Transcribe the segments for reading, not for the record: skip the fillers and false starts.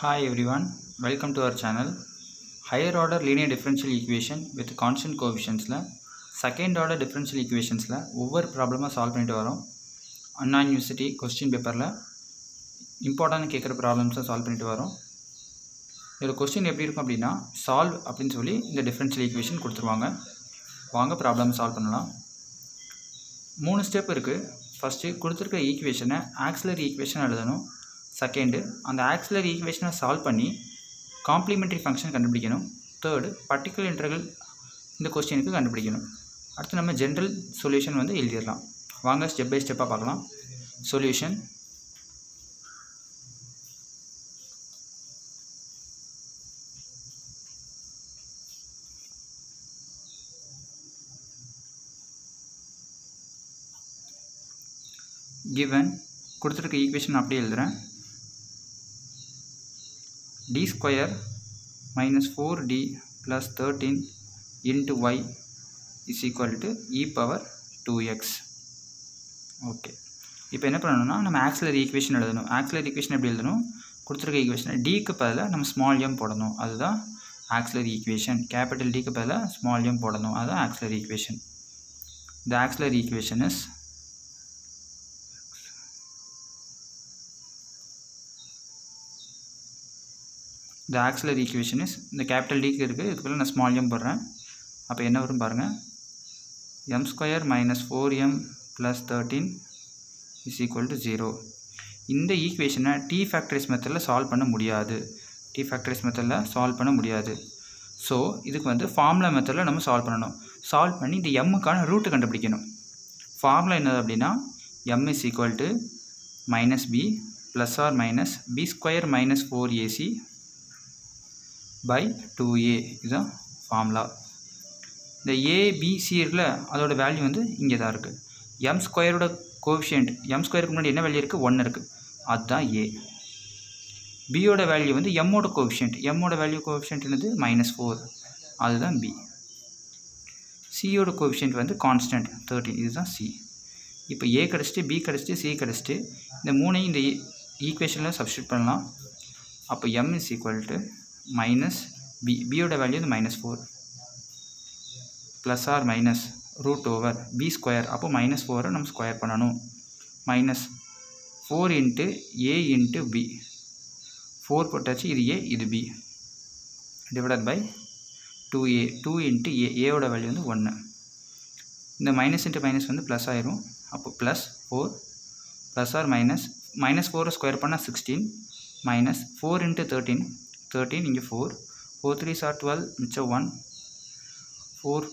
Hi everyone, welcome to our channel. Higher order linear differential equation with constant coefficients la second order differential equations la over problem solve பண்ணிட்டு வரோம். Anna university question பேப்பர்ல important கேக்குற problems solve பண்ணிட்டு வரோம். இதோட question எப்படி இருக்கும் அப்படினா solve அப்படினு சொல்லி இந்த differential equation கொடுத்துருவாங்க. வாங்க problem solve பண்ணலாம். மூணு ஸ்டெப் இருக்கு. ஃபர்ஸ்ட் கொடுத்திருக்கிற ஈக்குவேஷனை ஆக்ஸிலரி ஈக்குவேஷன் எழுதணும். Second, and the axillary equation solve panni complementary function kandupidikanum. Third, particular integral indha question ku kandupidikanum. Adutha nama general solution vandu elidiralam. Vaanga step by step paakalam. Solution. Given kuduthirukka equation appadi eliduren. D square minus 4d plus 13 into y is equal to e power 2x. Okay. Now, we have an axillary equation. Axillary equation is D is a small m. That is the axillary equation. Capital D is a small m. That is the axillary equation. The axillary equation is the capital D is small m. Then m square minus 4m plus 13 is equal to 0. In the equation t factorize method solve t factorize method solve. So this is formula method we solve the m root. Formula m is equal to minus b plus or minus b square minus 4ac by 2a is the formula. The a b c irukla adoda value vandu inge da irukku. M square oda coefficient m square ku munadi enna value irukku 1 irukku adha a. B oda value vandu m oda coefficient enadhu -4 adha b. C oda coefficient vandu constant 13 is the c. Ipo a kadichittu b kadichittu c kadichittu indha moonu indha equation la substitute pannalam. Appo m is equal to minus b, b oda value is -4 plus or minus root over b square. Appo -4 nam square pananum minus 4 into a into b. 4 pottachi idu a idu b divided by 2a. 2 into a oda value is 1. The minus into minus vandu plus airum. Appo plus 4 plus or minus -4 square panna 16 minus 4 into 13 13 इंगे 4, 4 3 are 12, मिच्चा 1, 4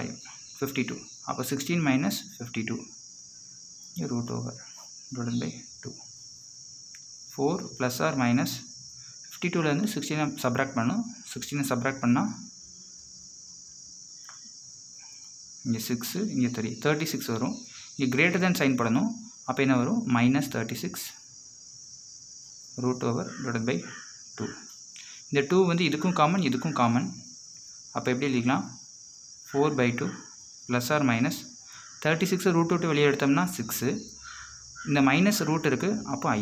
5, 52. आपको 16 minus 52, ये root over, divided by 2. 4 plus or minus 52 लेने 16 ने subtract पन्ना, ये 6, ये 3, 36 वरो, ये greater than sign पढ़नो, आप ये ना वरो minus 36, root over, divided by 2. The 2 வந்து இதுக்கும் காமன் இதுக்கும் காமன். அப்ப எப்படி எழுதலாம் 4/2 plus or minus 36 root out வெளிய எடுத்தோம்னா 6. இந்த minus root இருக்கு அப்ப I.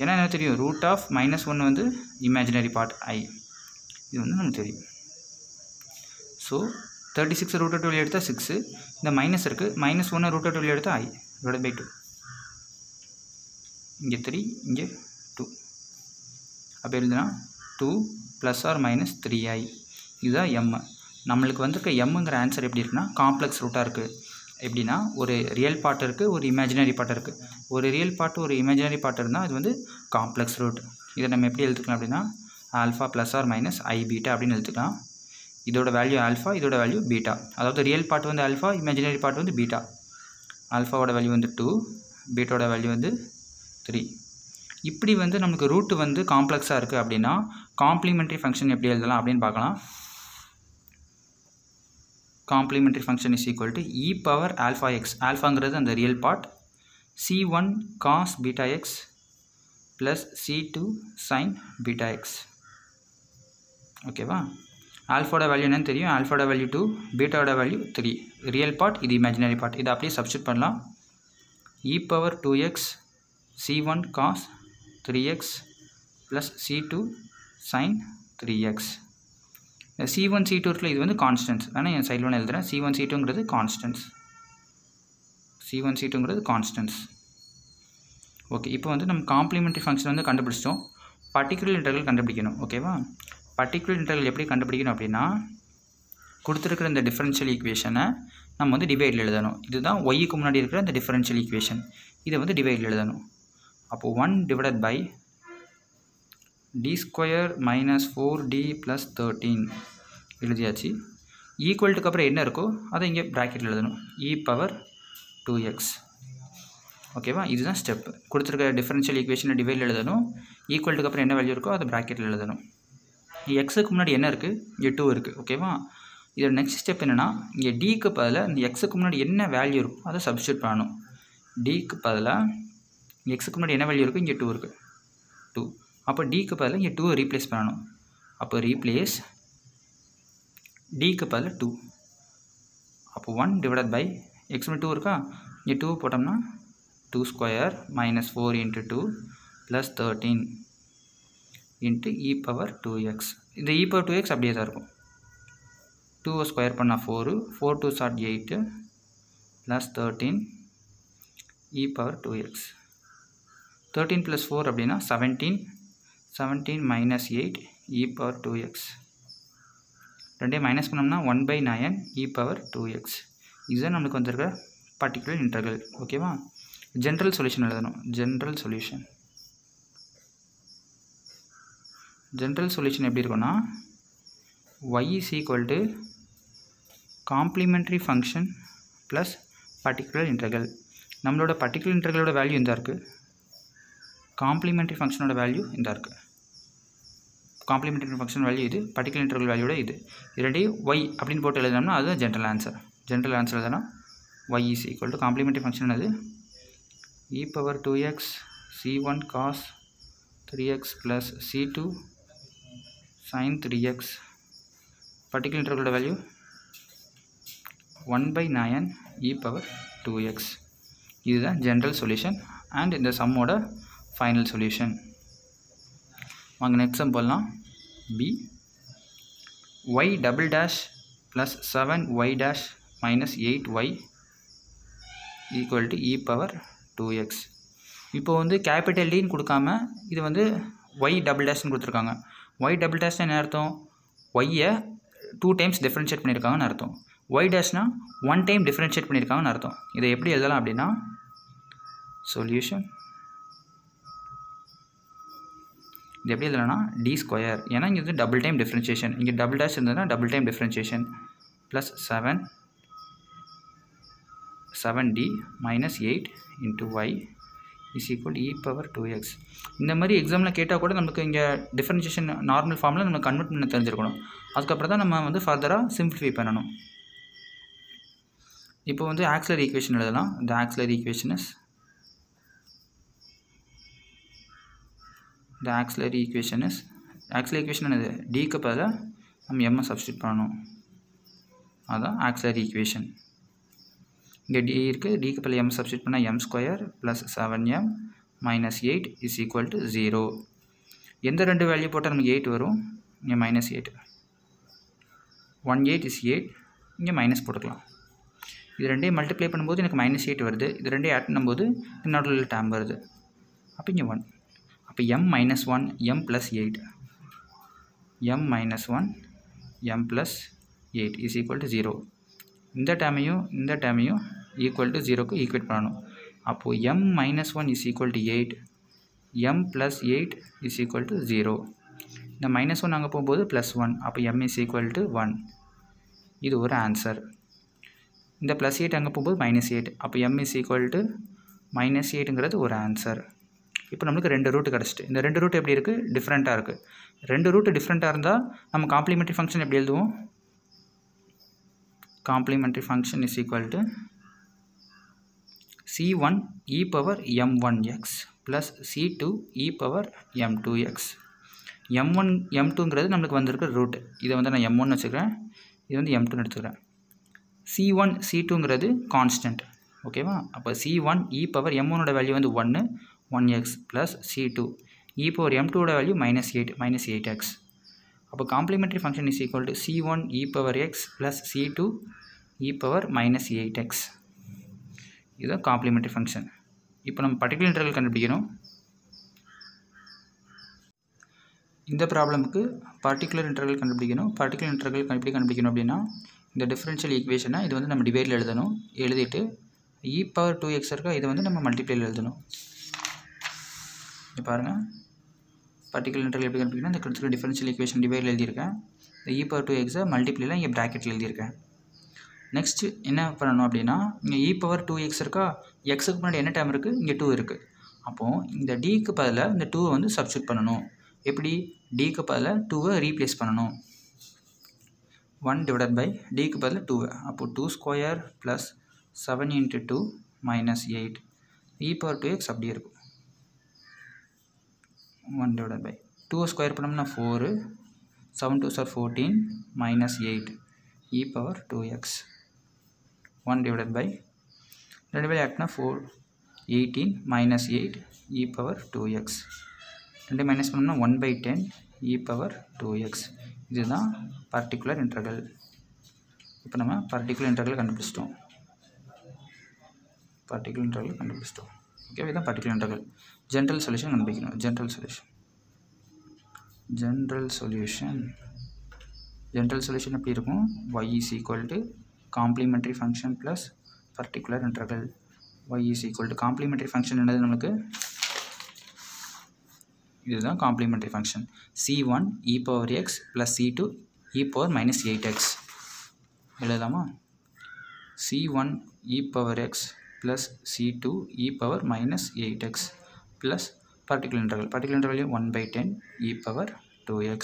ஏன்னா என்ன தெரியும் root of -1 வந்து imaginary part I. இது வந்து நமக்கு தெரியும். So 36 root out வெளிய எடுத்தா 6. இந்த minus இருக்கு -1 root out வெளிய எடுத்தா I divided by 2. இங்க 3 இங்க 2. அப்ப எழுதுனா 2 plus or minus 3i is the m. நம்மளுக்கு வந்திருக்க mங்கற ஆன்சர் எப்படி இருக்குனா காம்ப்ளெக்ஸ் ரூட்டா இருக்கு. எப்படினா ஒரு ரியல் பார்ட் இருக்கு ஒரு இமேஜினரி பார்ட் இருக்கு. ஒரு ரியல் பார்ட் ஒரு இமேஜினரி பார்ட் இருந்தா அது வந்து காம்ப்ளெக்ஸ் ரூட். இத நம்ம எப்படி எழுதிக்கலாம் அப்படினா α plus or minus i beta அப்படி எழுதிக்கலாம். இதோட வேல்யூ α இதோட வேல்யூ beta. அதாவது ரியல் பார்ட் வந்து α இமேஜினரி பார்ட் வந்து beta. α ஓட வேல்யூ வந்து 2 beta ஓட வேல்யூ வந்து 3. இப்படி வந்து நமக்கு ரூட் வந்து காம்ப்ளெக்ஸா இருக்கு அப்படினா காம்ப்ளிமெண்டரி ஃபங்க்ஷன் எப்படி எழுதலாம் அப்படினு பார்க்கலாம். Complementary function is equal to e power alpha x. ஆல்ஃபாங்கிறது அந்த real part c1 cos beta x plus c2 sin beta x. ஓகேவா? ஆல்ஃபா ஓட வேல்யூ என்னன்னு தெரியும். ஆல்ஃபா ஓட வேல்யூ 2, பீட்டா ஓட வேல்யூ 3. ரியல் பார்ட் இது இமேஜினரி பார்ட். இத அப்படியே சப்ஸ்டிட் பண்ணலாம். e power 2x c1 cos 3x plus C2 sin 3x. C1, C2 is constants. C1, C2 is constants. C1, C2 is constants. Okay, now we have complementary function. Particular integral கண்டுபிடிக்கணும். Okay, va? Particular integral எப்படி கண்டுபிடிக்கணும் அப்படினா கொடுத்திருக்கிற இந்த differential equation நம்ம divide ல எழுதணும். இதுதான் y க்கு முன்னாடி இருக்கிற அந்த differential equation. இத divide ல எழுதணும். அப்போ 1 divided by d2 - 4d + 13 எழுதியாச்சு. equal க்கு அப்புறம் என்ன இருக்கோ அதை இங்க bracket ல எழுதணும். e power 2x. Okay, this is the step. The differential equation divide equal to the value of the bracket. X is 2. Okay, the next step is D x value substitute. D x value 2. So D 2 replace. So replace D 2. So 1 divided by x 2 2² - 4 × 2 + 13 × e power 2x. This e power 2x அப்படியே தான் இருக்கும். 2² = 4, 4 × 2 = 8 + 13 e power 2x. 13 + 4 அப்படினா 17 - 8 e power 2x. ரெண்டே minus பண்ணோம்னா 1/9 e power 2x. இதுதான் நமக்கு வந்திருக்கிற particular integral. ஓகேவா? General solution எழுதணும். General solution எப்படி இருக்கும்னா y = complementary function plus particular integral. நம்மளோட particular integral ஓட value இந்த இருக்கு. Complementary function ஓட value இந்த இருக்கு. Complementary function value இது, particular integral value ஓட இது. இரண்டே y அப்படினு போட்டு எழுதணும்னா அதுதான் general answer. General answer எழுதணும் y = complementary function அது e power 2x c1 cos 3x plus c2 sin 3x. particular integral value 1/9 e power 2x. This is the general solution and in the sum order final solution. Vaanga next sum pollam. B y'(7y'-8y) = e power 2x. இப்போ capital D கொடுக்காம இது y" கொடுத்திருக்காங்க. y" என்ன அர்த்தம்? y ஐ 2 times differentiate பண்ணிருக்காங்கன்னு அர்த்தம். y' 1 time differentiate பண்ணிருக்காங்கன்னு அர்த்தம். இதை எப்படி எழுதலாம் அப்படினா சொல்யூஷன் இது எப்படி எழுதலாம்னா d2. ஏன்னா இங்க டபுள் டைம் டிஃபரன்ஷியேஷன். இங்க " இருந்ததுனா double time differentiation + 7d - 8 × y = e power 2x. இந்த மாதிரி எக்ஸாம்ல கேட்டா கூட நமக்கு இங்க டிஃபரன்ஷியேஷன் நார்மல் ஃபார்ம்ல நம்ம கன்வெர்ட் பண்ண தெரிஞ்சிருக்கணும். அதுக்கு அப்புறம் தான் நம்ம ஃபர்தரா சிம்பிளிஃபை பண்ணனும். இப்போ ஆக்ஸிலரி ஈக்குவேஷன் எழுதலாம். The auxiliary equation is auxiliary equation என்னது? d க்கு பதிலா நம்ம m சப்ஸ்டிட்யூட் பண்ணனும். அதான் ஆக்ஸிலரி ஈக்குவேஷன். இங்கே d இருக்கு. d க்கு பதிலா m சப்ஸ்டிட்யூட் பண்ணா m2 + 7m - 8 = 0. எந்த ரெண்டு வேல்யூ போட்டா நமக்கு 8 வரும்? இங்க -8. 18 is 8. இங்க மைனஸ் போட்டுக்கலாம். இது ரெண்டையும் மல்டிப்ளை பண்ணும்போது எனக்கு -8 வருது. இது ரெண்டையும் ஆட் பண்ணும்போது இன்னொரு டேர்ம் வருது. அப்ப இங்க 1. அப்ப m - 1 m + 8. m - 1 m + 8 = 0. இந்த டேமையும் = 0 க்கு ஈக்குவேட் பண்ணனும். அப்போ m - 1 = 8, m + 8 = 0. இந்த -1 அங்க போகும்போது +1. அப்போ m = 1. இது ஒரு ஆன்சர். இந்த +8 அங்க போகும்போது -8. அப்போ m = -8ங்கிறது ஒரு ஆன்சர். இப்போ நமக்கு ரெண்டு ரூட் கிடைச்சிட்டு. இந்த ரெண்டு ரூட் எப்படி இருக்கு? டிஃபரண்டா இருக்கு. ரெண்டு ரூட் டிஃபரண்டா இருந்தா நம்ம காம்ப்ளிமெண்டரி ஃபங்க்ஷன் எப்படி எழுதுவோம்? Complementary function = c1 e power m1x + c2 e power m2x. m1 m2ங்கிறது நமக்கு வந்திருக்கிற ரூட். இத நான் m1 வெச்சுக்கிறேன். இது m2 எடுத்துக்கிறேன். c1 c2ங்கிறது constant. ஓகேவா? அப்ப c1 e power m1 ஓட value 1 1x + c2 e power m2 value minus 8x. Now complementary function is equal to c1 e power x plus c2 e power minus 8x. This is complementary function. Now we particular integral கண்டுபிடிக்கணும். இந்த ப்ராப்ளம்க்கு particular integral கண்டுபிடிக்கணும். Particular integral கண்டுபிடிக்கணும் அப்படினா இந்த differential equation இது வந்து நம்ம டிவைட்ல எழுதணும். எழுதிட்டு e power 2x இருக்கு, இது வந்து நம்ம மல்டிப்ளைல எழுதணும். இங்க பாருங்க particular integral எப்படி கண்டுபிடிக்கணும். இந்த கொடுத்துருக்க differential equation டிவைட்ல எழுதி இருக்கேன். இந்த e power 2x ஐ மல்டிப்ளைல இங்க பிராக்கெட்ல எழுதி இருக்கேன். Next என்ன பண்ணனும் அப்படினா இங்க e power 2x இருக்கா, x க்கு முன்னாடி என்ன டேர்ம் இருக்கு, இங்க 2 இருக்கு. அப்போ இந்த d க்கு பதிலா இந்த 2 வந்து சப்ஸ்டிட் பண்ணனும். எப்படி d க்கு பதிலா 2 ஐ ரீப்ளேஸ் பண்ணனும். 1 / d க்கு பதிலா 2. அப்போ 2² + 7 × 2 - 8 e power 2x அப்படியே இருக்கும். 1 / 2 ஸ்கொயர் பண்ணோம்னா 4, 7 × 2 are 14 - 8 e power 2x. 1 / ரெண்டு வேளை ஆட்னா 4 18 - 8 e power 2x. ரெண்டு மைனஸ் பண்ணோம்னா 1 / 10 e power 2x. இதுதான் பார்ட்டிகுலர் இன்டெக்ரல். இப்போ நம்ம பார்ட்டிகுலர் இன்டெக்ரல் கண்டுபிடிச்சிட்டோம். ஓகே, இதான் பார்ட்டிகுலர் இன்டெக்ரல். ஜெனரல் சொல்யூஷன் கண்டுபிடிக்கணும். ஜெனரல் சொல்யூஷன் எப்படி இருக்கும், y is equal to complementary function plus particular integral. y is equal to complementary function என்னது நமக்கு, இதுதான் complementary function. c1 e power x plus c2 e power minus 8x எழுதலாமா. c1 e power x plus c2 e power minus 8x plus particular integral. Particular integral 1 / 10 e power 2x.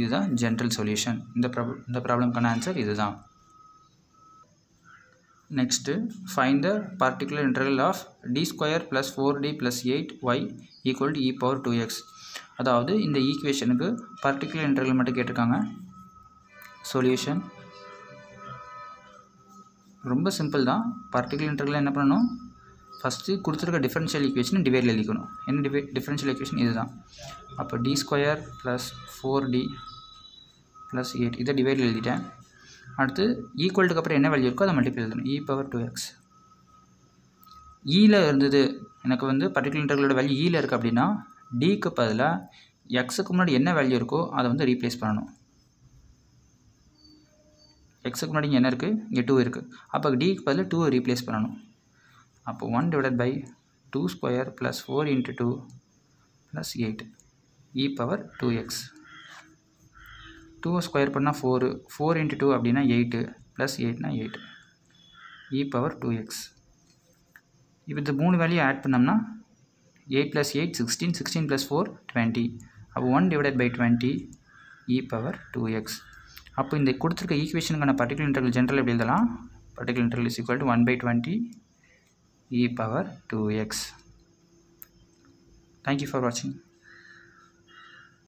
இதுதான் general solution. இந்த ப்ராப்ளம்க்கான answer இதுதான். Next, find the particular integral of d² + 4d + 8y equal to e power 2x. அதாவது இந்த ஈக்குவேஷனுக்கு particular integral மட்டும் கேட்டிருக்காங்க. Solution ரொம்ப simple தான். particular integral என்ன பண்ணணும், ஃபர்ஸ்ட் கொடுத்துருக்க differential equation டிவைட்ல எழுதிக்கணும். என்ன differential equation, இதுதான். அப்போ d² + 4d + 8 இதை டிவைட்ல எழுதிட்டேன். அடுத்து ஈக்குவல்ட்டுக்கு அப்புறம் என்ன வேல்யூ இருக்கோ அதை மல்டிப்ளை எழுதணும். e power 2x. ஈயில் இருந்தது எனக்கு வந்து பர்டிகுலர் இன்டெக்ரலோட வேல்யூ ஈயில் இருக்குது அப்படின்னா டிக்கு பதிலாக எக்ஸுக்கு முன்னாடி என்ன வேல்யூ இருக்கோ அதை வந்து ரீப்ளேஸ் பண்ணணும். எக்ஸுக்கு முன்னாடி இங்கே என்ன இருக்குது, இங்கே 2 இருக்குது. அப்போ டிக்கு பதில் 2 ரீப்ளேஸ் பண்ணணும். அப்போ 1 / 2² plus 4 × 2 plus 8 e power 2x. 2² பண்ணால் 4, 4 × 2 அப்படின்னா 8 ப்ளஸ் 8னா 8 e பவர் 2x. இப்போ இந்த 3 வேல்யூ ஆட் பண்ணோம்னா 8 + 8 16, 16 + 4 20. அப்போ 1 / 20 e பவர் 2x. அப்போ இந்த கொடுத்துருக்க ஈக்குவேஷனுக்கான பர்டிகுலர் இன்டெக்ரல் ஜெனரல் எப்படி எழுதலாம், particular integral is equal to 1 / 20 e power 2x. Thank you for watching.